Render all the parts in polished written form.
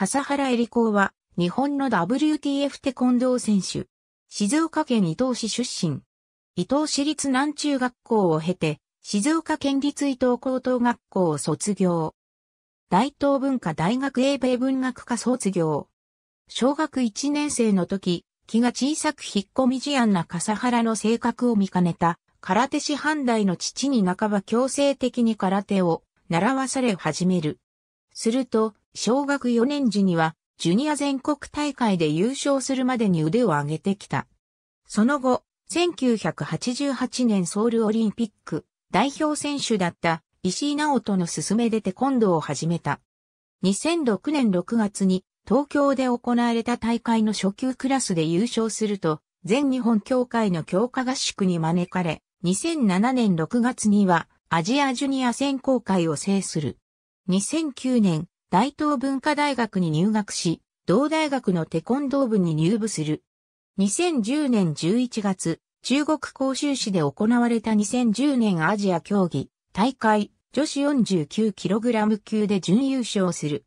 笠原絵理子は、日本の WTF テコンドー選手。静岡県伊東市出身。伊東市立南中学校を経て、静岡県立伊東高等学校を卒業。大東文化大学英米文学科卒業。小学1年生の時、気が小さく引っ込み思案な笠原の性格を見かねた、空手師範代の父に半ば強制的に空手を習わされ始める。すると、小学4年時には、ジュニア全国大会で優勝するまでに腕を上げてきた。その後、1988年ソウルオリンピック代表選手だった石井直人の勧めでテコンドーを始めた。2006年6月に東京で行われた大会の初級クラスで優勝すると、全日本協会の強化合宿に招かれ、2007年6月にはアジアジュニア選考会を制する。2009年、大東文化大学に入学し、同大学のテコンドー部に入部する。2010年11月、中国広州市で行われた2010年アジア競技大会女子 49kg 級で準優勝する。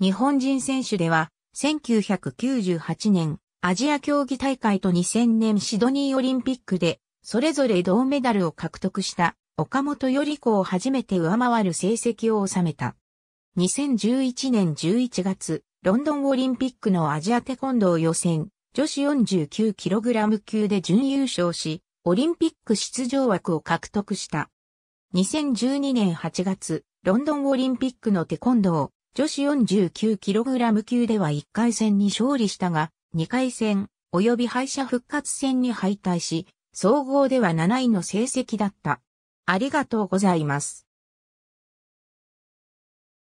日本人選手では、1998年アジア競技大会と2000年シドニーオリンピックで、それぞれ銅メダルを獲得した岡本依子を初めて上回る成績を収めた。2011年11月、ロンドンオリンピックのアジアテコンドー予選、女子 49kg 級で準優勝し、オリンピック出場枠を獲得した。2012年8月、ロンドンオリンピックのテコンドー、女子 49kg 級では1回戦に勝利したが、2回戦、及び敗者復活戦に敗退し、総合では7位の成績だった。ありがとうございます。